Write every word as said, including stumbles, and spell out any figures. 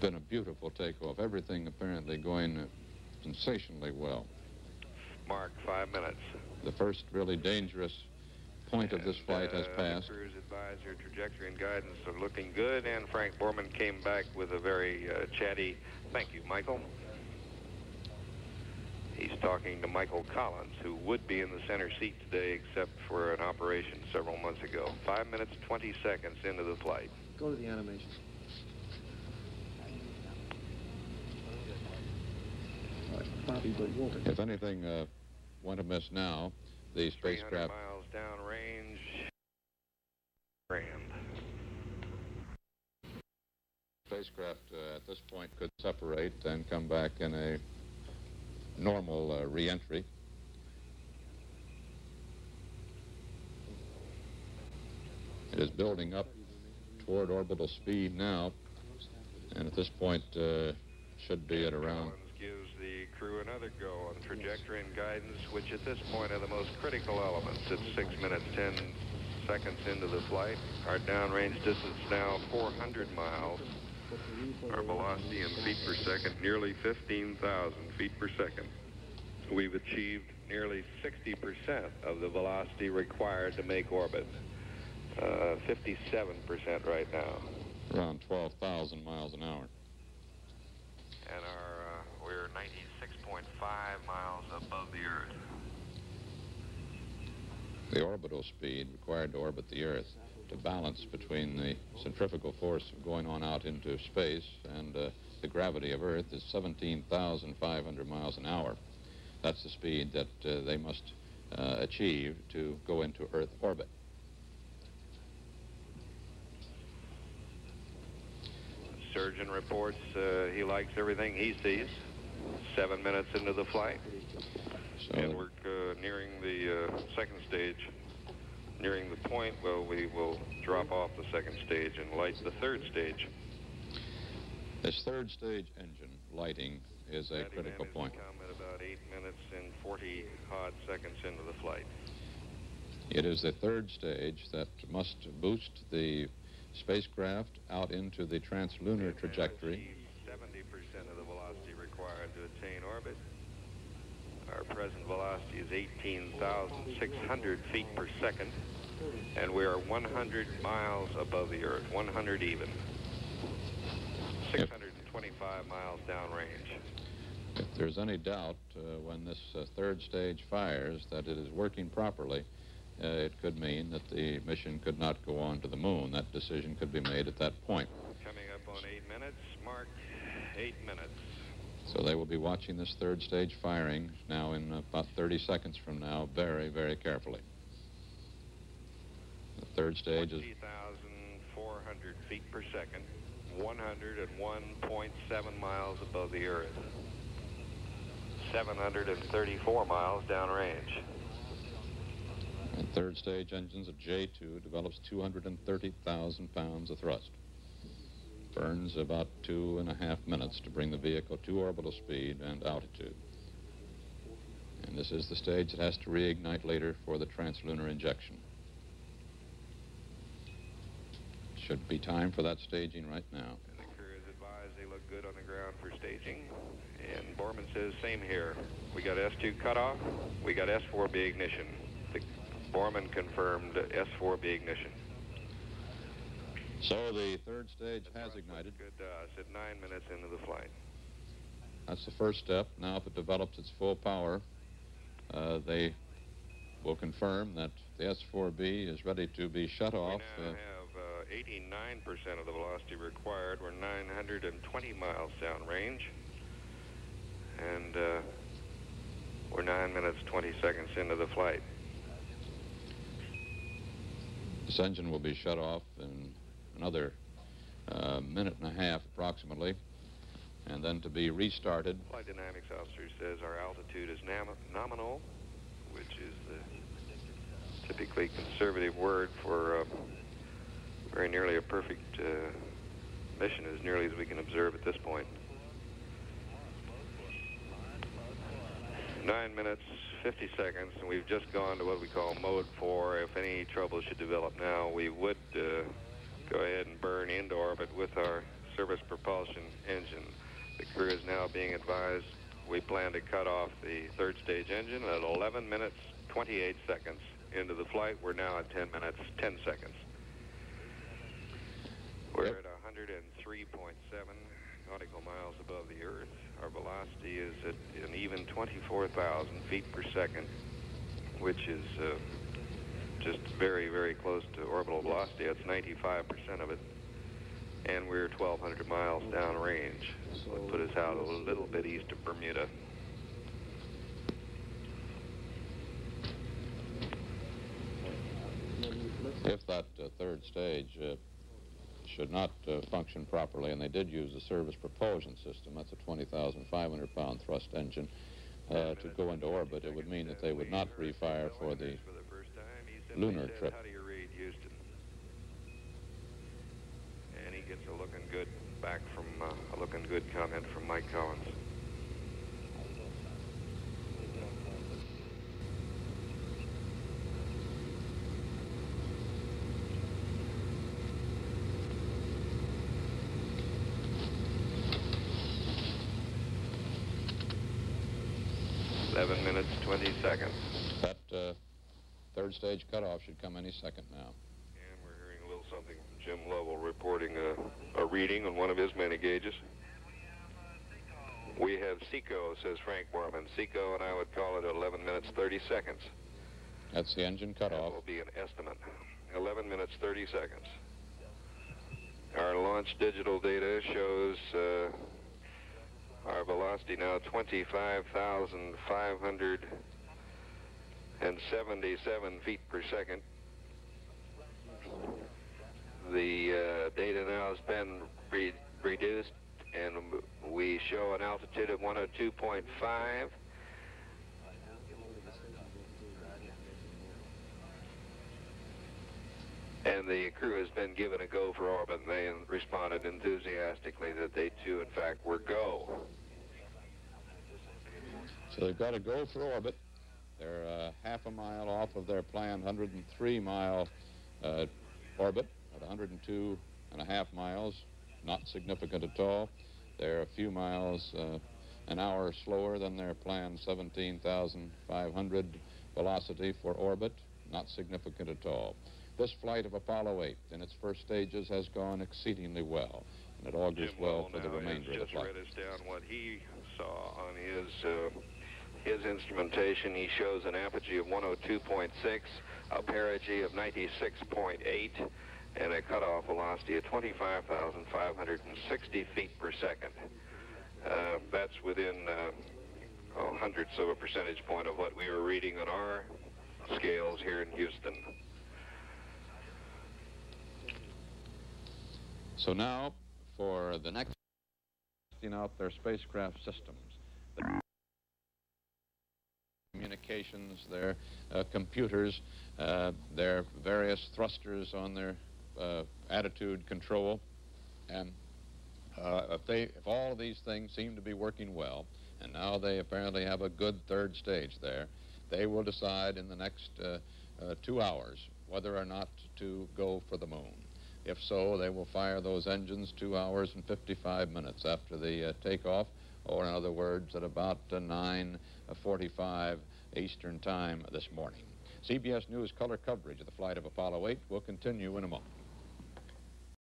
been a beautiful takeoff. Everything apparently going sensationally well. Mark, five minutes. The first really dangerous point and, of this flight uh, has passed. Crews advised your trajectory and guidance are looking good, and Frank Borman came back with a very uh, chatty thank you, Michael. He's talking to Michael Collins, who would be in the center seat today except for an operation several months ago. five minutes, twenty seconds into the flight. Go to the animation. If anything uh, went amiss now, the spacecraft... three hundred miles downrange. Grand. Spacecraft uh, at this point could separate and come back in a normal uh, re-entry. It is building up toward orbital speed now, and at this point uh, should be at around... gives the crew another go on trajectory and guidance, which at this point are the most critical elements. It's six minutes, ten seconds into the flight. Our downrange distance now four hundred miles. Our velocity in feet per second, nearly fifteen thousand feet per second. We've achieved nearly sixty percent of the velocity required to make orbit. Uh, fifty-seven percent right now. Around twelve thousand miles an hour. And our we're ninety-six point five miles above the Earth. The orbital speed required to orbit the Earth to balance between the centrifugal force going on out into space and uh, the gravity of Earth is seventeen thousand five hundred miles an hour. That's the speed that uh, they must uh, achieve to go into Earth orbit. Surgeon reports uh, he likes everything he sees. Seven minutes into the flight, so and we're uh, nearing the uh, second stage, nearing the point where we will drop off the second stage and light the third stage. This third stage engine lighting is a critical point. That event has come at about eight minutes and forty odd seconds into the flight. It is the third stage that must boost the spacecraft out into the translunar trajectory. seventy percent of the velocity required to attain orbit. Our present velocity is eighteen thousand six hundred feet per second, and we are one hundred miles above the Earth, one hundred even. six hundred twenty-five miles downrange. If there's any doubt uh, when this uh, third stage fires that it is working properly, Uh, it could mean that the mission could not go on to the moon. That decision could be made at that point. Coming up on eight minutes, Mark, eight minutes. So they will be watching this third stage firing now in about thirty seconds from now very, very carefully. The third stage is... twenty thousand four hundred feet per second, one hundred one point seven miles above the Earth, seven hundred thirty-four miles downrange. And third stage engines of J two develops two hundred thirty thousand pounds of thrust. Burns about two and a half minutes to bring the vehicle to orbital speed and altitude. And this is the stage that has to reignite later for the translunar injection. Should be time for that staging right now. And the crew is advised they look good on the ground for staging. And Borman says, same here. We got S two cutoff, we got S four B ignition. Borman confirmed S four B ignition. So the third stage has ignited. Good to us at nine minutes into the flight. That's the first step. Now if it develops its full power, uh, they will confirm that the S four B is ready to be shut off. We now have uh, eighty-nine percent of the velocity required. We're nine hundred twenty miles downrange. And uh, we're nine minutes, twenty seconds into the flight. This engine will be shut off in another uh, minute and a half, approximately, and then to be restarted. Flight dynamics officer says our altitude is nominal, which is the typically conservative word for uh, very nearly a perfect uh, mission, as nearly as we can observe at this point. nine minutes, fifty seconds, and we've just gone to what we call mode four. If any trouble should develop now, we would uh, go ahead and burn into orbit with our surface propulsion engine. The crew is now being advised we plan to cut off the third stage engine at eleven minutes, twenty-eight seconds into the flight. We're now at ten minutes, ten seconds. We're yep. at one hundred three point seven nautical miles above the Earth. Our velocity is at an even twenty-four thousand feet per second, which is uh, just very, very close to orbital velocity. It's ninety-five percent of it. And we're twelve hundred miles downrange. So it put us out a little bit east of Bermuda. If that uh, third stage uh, should not uh, function properly, and they did use the service propulsion system, that's a twenty thousand five hundred pound thrust engine, uh, to go into orbit, it would mean that they would not refire for the lunar trip. How do you read Houston? And he gets a looking good back from uh, a looking good comment from Mike Collins. eleven minutes, twenty seconds. That uh, third stage cutoff should come any second now. And we're hearing a little something from Jim Lovell reporting a, a reading on one of his many gauges. We have SECO, says Frank Borman. SECO, and I would call it eleven minutes, thirty seconds. That's the engine cutoff. That will be an estimate. eleven minutes, thirty seconds. Our launch digital data shows... Uh, our velocity now twenty-five thousand five hundred seventy-seven feet per second. The uh, data now has been re reduced, and we show an altitude of one oh two point five. And the crew has been given a go for orbit, and they responded enthusiastically that they, too, in fact, were go. So they've got a go for orbit. They're uh, half a mile off of their planned one hundred three mile uh, orbit at one hundred two and a half miles, not significant at all. They're a few miles uh, an hour slower than their planned seventeen thousand five hundred velocity for orbit, not significant at all. This flight of Apollo eight in its first stages has gone exceedingly well, and it augurs well for the remainder of the flight. Just read us down what he saw on his, uh, his instrumentation. He shows an apogee of one oh two point six, a perigee of ninety-six point eight, and a cutoff velocity of twenty-five thousand five hundred sixty feet per second. Uh, that's within uh, oh, hundredths of a percentage point of what we were reading on our scales here in Houston. So now, for the next, testing out their spacecraft systems, their communications, their uh, computers, uh, their various thrusters on their uh, attitude control, and uh, if they, if all of these things seem to be working well, and now they apparently have a good third stage there, they will decide in the next uh, uh, two hours whether or not to go for the moon. If so, they will fire those engines two hours and fifty-five minutes after the uh, takeoff, or in other words, at about uh, nine forty-five Eastern Time this morning. C B S News color coverage of the flight of Apollo eight will continue in a moment.